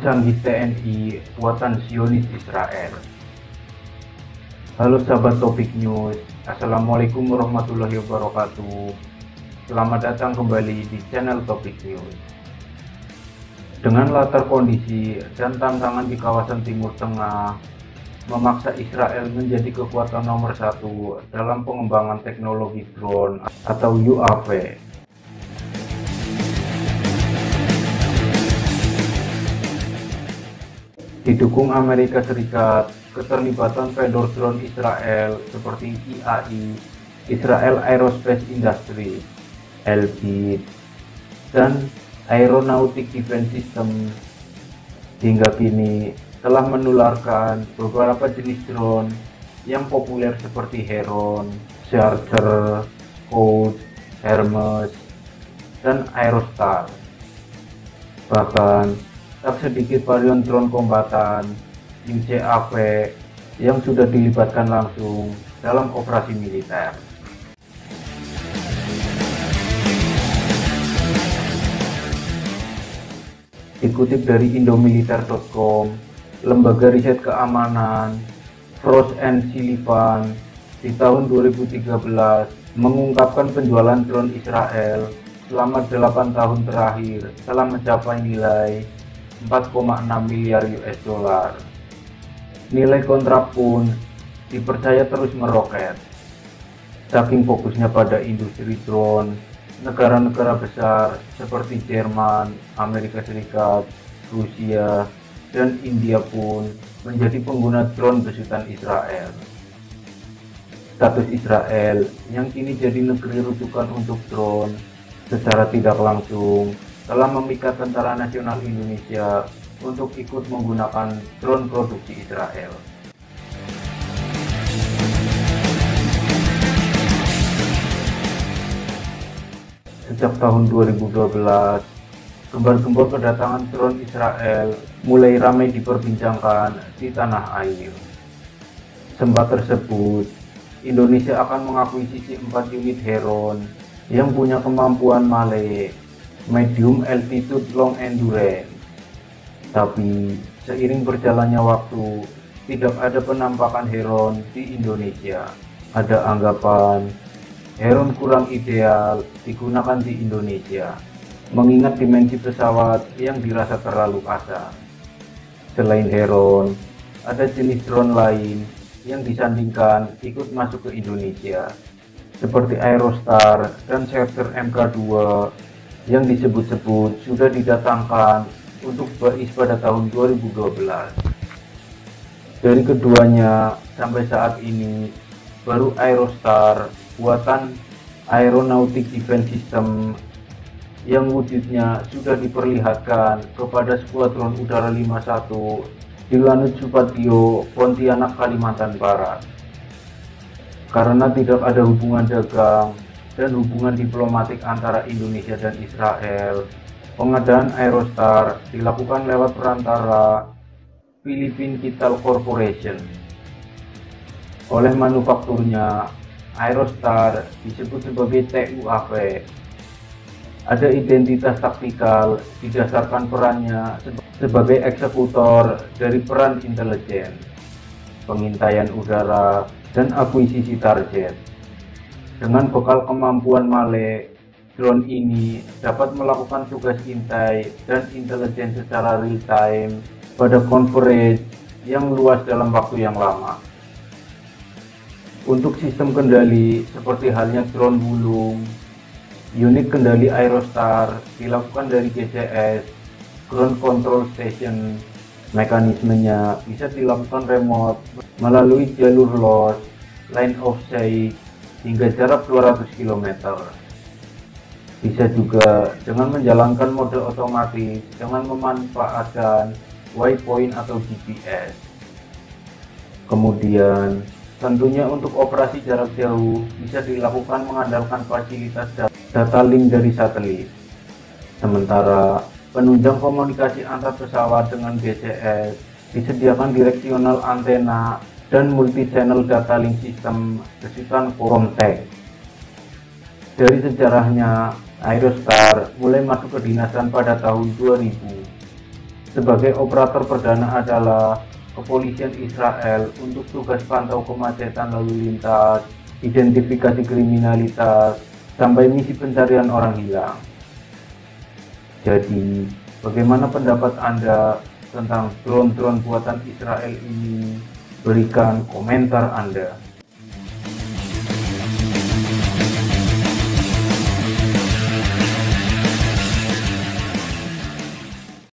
canggih TNI buatan Zionis Israel. Halo sahabat Topik News, assalamualaikum warahmatullahi wabarakatuh. Selamat datang kembali di channel Topik News. Dengan latar kondisi dan tantangan di kawasan Timur Tengah, memaksa Israel menjadi kekuatan nomor satu dalam pengembangan teknologi drone atau UAV. Didukung Amerika Serikat, keterlibatan vendor drone Israel seperti IAI, Israel Aerospace Industries, Elbit, dan Aeronautics Defense Systems hingga kini telah menularkan beberapa jenis drone yang populer seperti Heron, Searcher, Scout, Hermes, dan Aerostar. Bahkan, tak sedikit varian drone kombatan UCAV yang sudah dilibatkan langsung dalam operasi militer. Dikutip dari indomiliter.com, Lembaga Riset Keamanan Frost and Sullivan di tahun 2013 mengungkapkan penjualan drone Israel selama 8 tahun terakhir telah mencapai nilai 4,6 miliar US dollar. Nilai kontrak pun dipercaya terus meroket. Saking fokusnya pada industri drone, negara-negara besar seperti Jerman, Amerika Serikat, Rusia, dan India pun menjadi pengguna drone besutan Israel. Status Israel yang kini jadi negeri rujukan untuk drone secara tidak langsung telah memikat Tentara Nasional Indonesia untuk ikut menggunakan drone produksi Israel. Sejak tahun 2012, gembar-gembor kedatangan drone Israel mulai ramai diperbincangkan di tanah air. Sempat tersebut, Indonesia akan mengakuisisi 4 unit Heron yang punya kemampuan MALE, Medium Altitude Long Endurance. Tapi, seiring berjalannya waktu, tidak ada penampakan Heron di Indonesia. Ada anggapan, Heron kurang ideal digunakan di Indonesia, mengingat dimensi pesawat yang dirasa terlalu kasar. Selain Heron, ada jenis drone lain yang disandingkan ikut masuk ke Indonesia, seperti Aerostar dan Searcher MK II yang disebut-sebut sudah didatangkan untuk BAIS pada tahun 2012. Dari keduanya, sampai saat ini, baru Aerostar buatan Aeronautics Defense Systems yang wujudnya sudah diperlihatkan kepada Skadron Udara 51 di Lanud Supadio, Pontianak, Kalimantan Barat. Karena tidak ada hubungan dagang dan hubungan diplomatik antara Indonesia dan Israel, pengadaan Aerostar dilakukan lewat perantara Philippine Vital Corporation. Oleh manufakturnya, Aerostar disebut sebagai TUAV. Ada identitas taktikal didasarkan perannya sebagai eksekutor dari peran intelijen, pengintaian udara, dan akuisisi target. Dengan bekal kemampuan MALE, drone ini dapat melakukan tugas intai dan intelijen secara real time pada coverage yang luas dalam waktu yang lama. Untuk sistem kendali seperti halnya drone Wulung, unit kendali Aerostar dilakukan dari GCS, Ground Control Station. Mekanismenya bisa dilakukan remote melalui jalur loss, line of sight, hingga jarak 200 km. Bisa juga dengan menjalankan mode otomatis dengan memanfaatkan waypoint atau GPS. Kemudian, tentunya untuk operasi jarak jauh bisa dilakukan mengandalkan fasilitas data link dari satelit. Sementara penunjang komunikasi antar pesawat dengan GCS disediakan direksional antena dan multi-channel data link system besutan Comtech. Dari sejarahnya, Aerostar mulai masuk ke dinasan pada tahun 2000. Sebagai operator perdana adalah Kepolisian Israel untuk tugas pantau kemacetan lalu lintas, identifikasi kriminalitas, sampai misi pencarian orang hilang. Jadi, bagaimana pendapat Anda tentang drone-drone buatan Israel ini? Berikan komentar Anda.